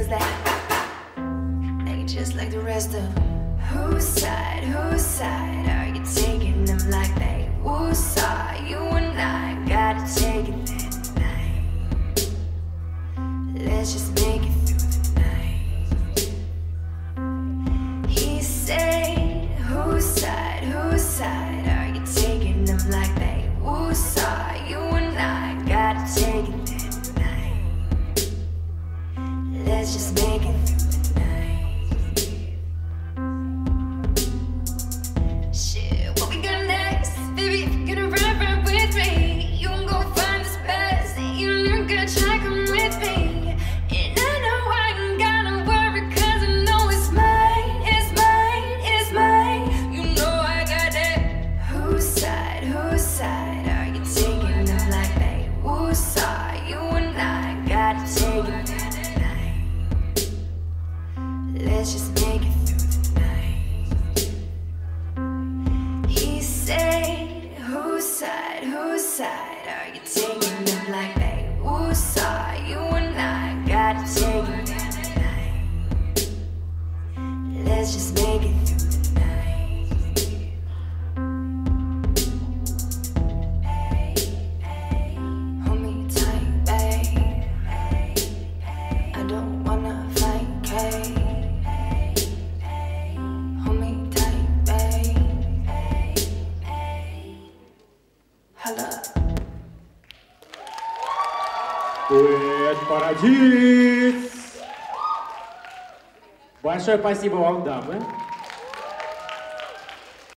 is that? Ain't just like the rest of them. Whose side are you taking them like they? Whose side, you and I gotta take it that night. Let's just make it through the night. He said, whose side are you taking them like they? Whose side, you and I gotta take it that night. Let's just make it through the night. Shit, what we got next? Baby, if you're gonna run with me, you can go find this best. You know, girl, try come with me. And I know I ain't gotta worry, cause I know it's mine, it's mine, it's mine. You know I got it. Whose side are you taking them like that? Whose side, you and I gotta take it that. Let's just make it through the night. He said, whose side are you taking them like that? Whose side, you and I gotta take it that night. Let's just make it through the night. Парадиз! Большое спасибо вам, дамы.